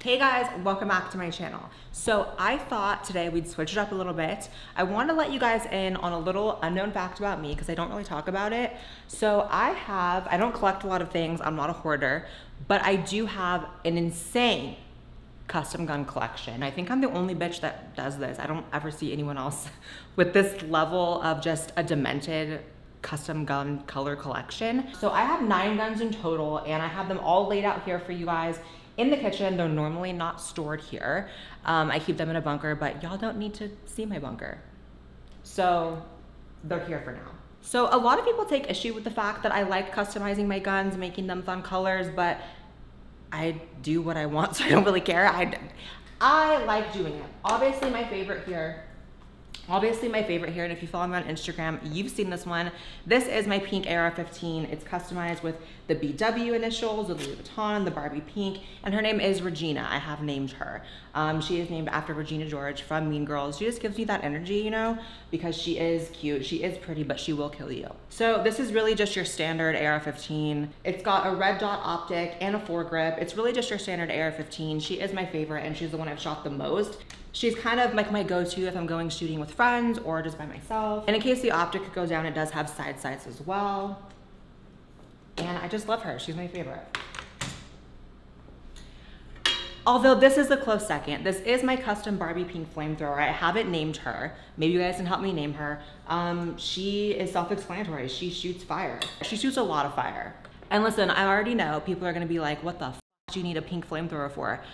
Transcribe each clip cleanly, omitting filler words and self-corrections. Hey guys, welcome back to my channel. So I thought today we'd switch it up a little bit. I want to let you guys in on a little unknown fact about me because I don't really talk about it. So I don't collect a lot of things, I'm not a hoarder, but I do have an insane custom gun collection. I think I'm the only bitch that does this. I don't ever see anyone else with this level of just a demented custom gun color collection. So I have 9 guns in total and I have them all laid out here for you guys. In the kitchen, they're normally not stored here. I keep them in a bunker, but y'all don't need to see my bunker. So they're here for now. So a lot of people take issue with the fact that I like customizing my guns, making them fun colors, but I do what I want, so I don't really care. I like doing it. Obviously my favorite here, and if you follow me on Instagram, you've seen this one. This is my pink AR-15. It's customized with the BW initials, with Louis Vuitton, the Barbie pink, and her name is Regina. I have named her. She is named after Regina George from Mean Girls. She just gives me that energy, you know, because she is cute. She is pretty, but she will kill you. So this is really just your standard AR-15. It's got a red dot optic and a foregrip. It's really just your standard AR-15. She is my favorite, and she's the one I've shot the most. She's kind of like my go-to if I'm going shooting with friends or just by myself. And in case the optic goes down, it does have side sights as well. And I just love her, she's my favorite. Although this is the close second. This is my custom Barbie pink flamethrower. I haven't named her. Maybe you guys can help me name her. She is self-explanatory, she shoots fire. She shoots a lot of fire. And listen, I already know people are gonna be like, what the f do you need a pink flamethrower for?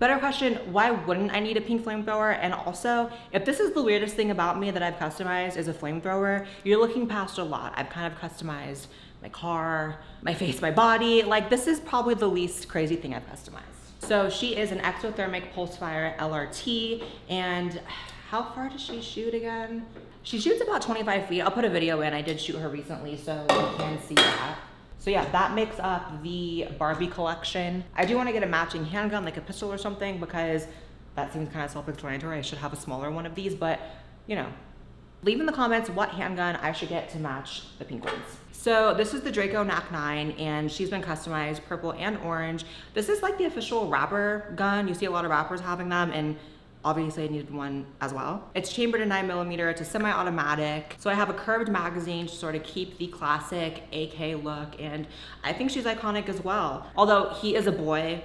Better question, why wouldn't I need a pink flamethrower? And also, if this is the weirdest thing about me that I've customized is a flamethrower, you're looking past a lot. I've kind of customized my car, my face, my body. Like, this is probably the least crazy thing I've customized. So she is an exothermic pulse fire LRT, and how far does she shoot again? She shoots about 25 feet. I'll put a video in. I did shoot her recently, so you can see that. So yeah, that makes up the Barbie collection. I do want to get a matching handgun, like a pistol or something, because that seems kind of self-explanatory. I should have a smaller one of these, but you know. Leave in the comments what handgun I should get to match the pink ones. So this is the Draco NAK9, and she's been customized purple and orange. This is like the official rapper gun. You see a lot of rappers having them, and obviously I needed one as well. It's chambered in 9mm, it's a semi-automatic. So I have a curved magazine to sort of keep the classic AK look, and I think she's iconic as well. Although he is a boy,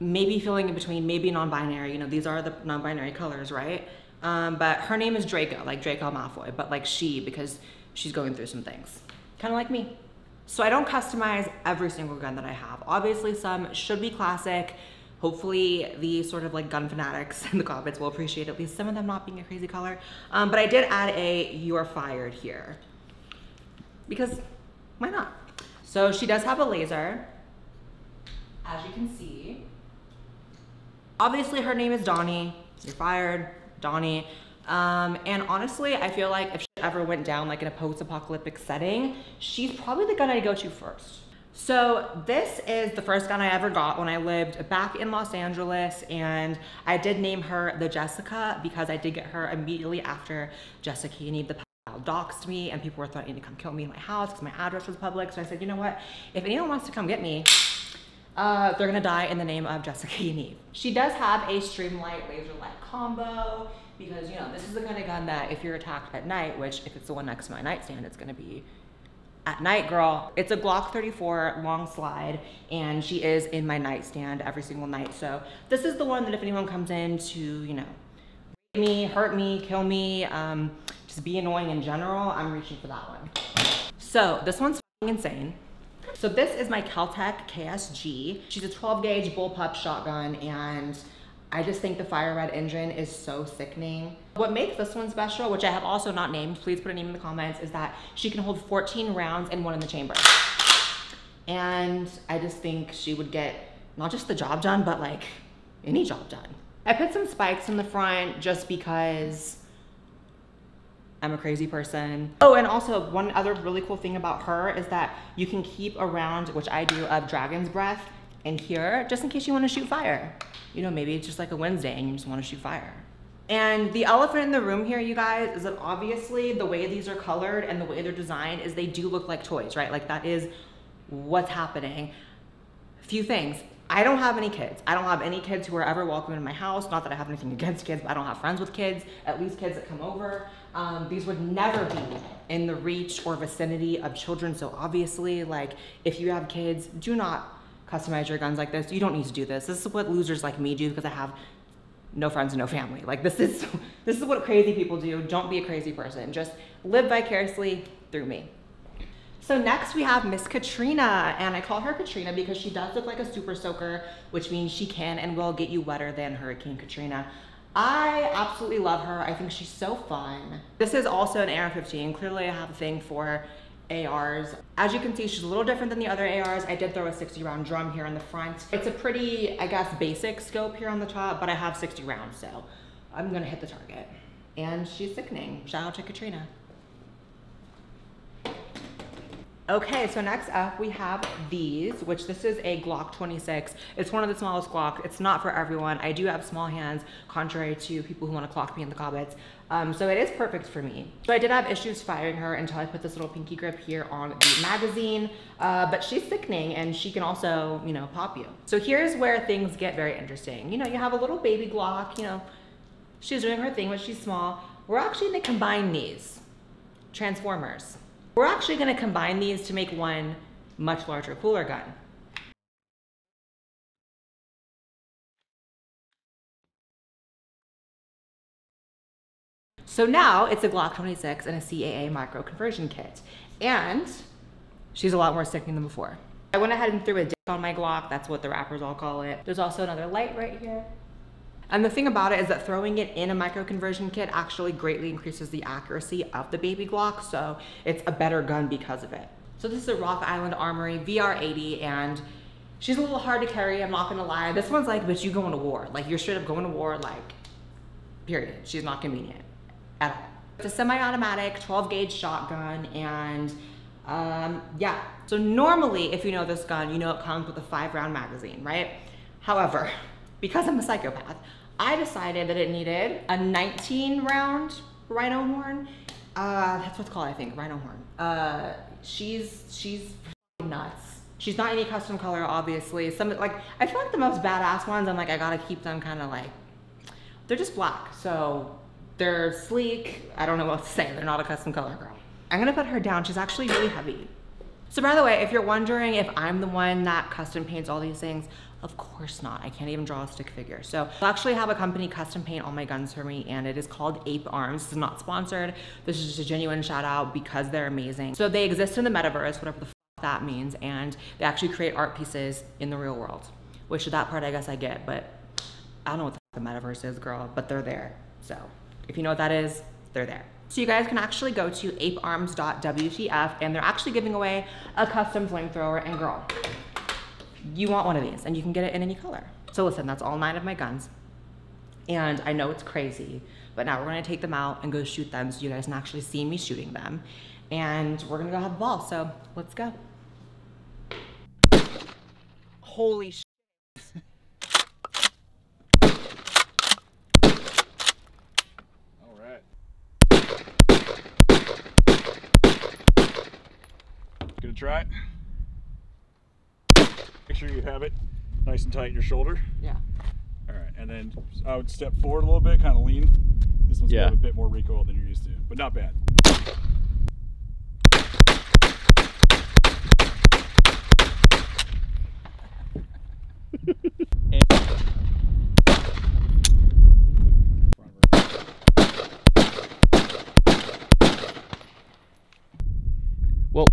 maybe feeling in between, maybe non-binary, you know, these are the non-binary colors, right? But her name is Draco, like Draco Malfoy, but like she, because she's going through some things. Kind of like me. So I don't customize every single gun that I have. Obviously some should be classic. Hopefully the sort of like gun fanatics in the comments will appreciate at least some of them not being a crazy color. But I did add a "you're fired" here because why not? So she does have a laser, as you can see. Obviously her name is Donnie, you're fired, Donnie. And honestly, I feel like if she ever went down like in a post-apocalyptic setting, she's probably the gun I'd go to first. So this is the first gun I ever got when I lived back in Los Angeles, and I did name her the Jessica because I did get her immediately after Jessica Yaniv the pedophile doxed me, and people were threatening to come kill me in my house because my address was public. So I said, you know what, if anyone wants to come get me, they're gonna die in the name of Jessica Yaniv. She does have a streamlight laser light combo because, you know, this is the kind of gun that if you're attacked at night, which if it's the one next to my nightstand, it's gonna be at night, girl. It's a Glock 34 long slide, and she is in my nightstand every single night. So this is the one that if anyone comes in to, you know, rape me, hurt me, kill me, just be annoying in general, I'm reaching for that one. So this one's insane. So this is my Kel-Tec KSG. She's a 12-gauge bullpup shotgun, and I just think the fire red engine is so sickening. What makes this one special, which I have also not named, please put a name in the comments, is that she can hold 14 rounds and 1 in the chamber. And I just think she would get not just the job done, but like any job done. I put some spikes in the front just because I'm a crazy person. Oh, and also one other really cool thing about her is that you can keep a round, which I do, of Dragon's Breath in here, just in case you wanna shoot fire. You know, maybe it's just like a Wednesday and you just want to shoot fire. And the elephant in the room here, you guys, is that obviously the way these are colored and the way they're designed is they do look like toys, right? Like that is what's happening. A few things. I don't have any kids. I don't have any kids who are ever welcome in my house. Not that I have anything against kids, but I don't have friends with kids, at least kids that come over. These would never be in the reach or vicinity of children. So obviously, like, if you have kids, do not customize your guns like this. You don't need to do this. This is what losers like me do because I have no friends and no family. Like, this is what crazy people do. Don't be a crazy person. Just live vicariously through me. So next we have Miss Katrina, and I call her Katrina because she does look like a super soaker, which means she can and will get you wetter than Hurricane Katrina. I absolutely love her. I think she's so fun. This is also an AR-15. Clearly I have a thing for ARs. As you can see, she's a little different than the other ARs. I did throw a 60 round drum here on the front. It's a pretty, I guess, basic scope here on the top, but I have 60 rounds, so I'm gonna hit the target. And she's sickening. Shout out to Katrina. Okay, so next up we have these, which this is a Glock 26. It's one of the smallest Glock. It's not for everyone. I do have small hands, contrary to people who want to clock me in the comments. So it is perfect for me. So I did have issues firing her until I put this little pinky grip here on the magazine, but she's sickening and she can also, you know, pop you. So here's where things get very interesting. You know, you have a little baby Glock, you know, she's doing her thing, but she's small. We're actually gonna combine these. Transformers. We're actually gonna combine these to make one much larger, cooler gun. So now it's a Glock 26 and a CAA micro conversion kit. And she's a lot more sickening than before. I went ahead and threw a dick on my Glock. That's what the rappers all call it. There's also another light right here. And the thing about it is that throwing it in a micro conversion kit actually greatly increases the accuracy of the baby Glock, so it's a better gun because of it. So this is a Rock Island Armory VR80, and she's a little hard to carry, I'm not gonna lie. This one's like, bitch, you going to war. Like, you're straight up going to war, like, period. She's not convenient at all. It's a semi-automatic 12 gauge shotgun, and yeah. So normally, if you know this gun, you know it comes with a 5-round magazine, right? However, because I'm a psychopath, I decided that it needed a 19 round rhino horn. That's what it's called, I think, rhino horn. She's nuts. She's not any custom color, obviously. Some, like, I feel like the most badass ones, I'm like, I gotta keep them kind of like, they're just black. So they're sleek. I don't know what to say. They're not a custom color girl. I'm gonna put her down. She's actually really heavy. So by the way, if you're wondering if I'm the one that custom paints all these things, of course not. I can't even draw a stick figure. So I'll actually have a company custom paint all my guns for me, and it is called Ape Arms. This is not sponsored. This is just a genuine shout out because they're amazing. So they exist in the metaverse, whatever the f that means, and they actually create art pieces in the real world, which that part I guess I get, but I don't know what the metaverse is, girl, but they're there. So if you know what that is, they're there. So you guys can actually go to apearms.wtf, and they're actually giving away a custom flamethrower, and girl, you want one of these, and you can get it in any color. So listen, that's all 9 of my guns, and I know it's crazy, but now we're gonna take them out and go shoot them so you guys can actually see me shooting them, and we're gonna go have a ball, so let's go. Holy shit. Try it. Make sure you have it nice and tight in your shoulder. Yeah. All right, and then I would step forward a little bit, kind of lean. This one's got a bit more recoil than you're used to, but not bad. Well.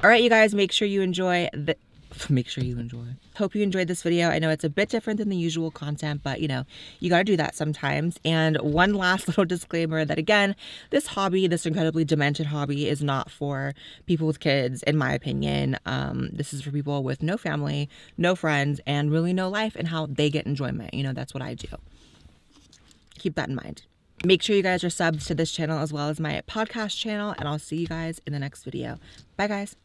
All right, you guys, make sure you enjoy the, hope you enjoyed this video. I know it's a bit different than the usual content, but you know, you gotta do that sometimes. And one last little disclaimer that again, this hobby, this incredibly demented hobby, is not for people with kids, in my opinion. This is for people with no family, no friends, and really no life and how they get enjoyment. You know, that's what I do. Keep that in mind. Make sure you guys are subs to this channel as well as my podcast channel, and I'll see you guys in the next video. Bye guys.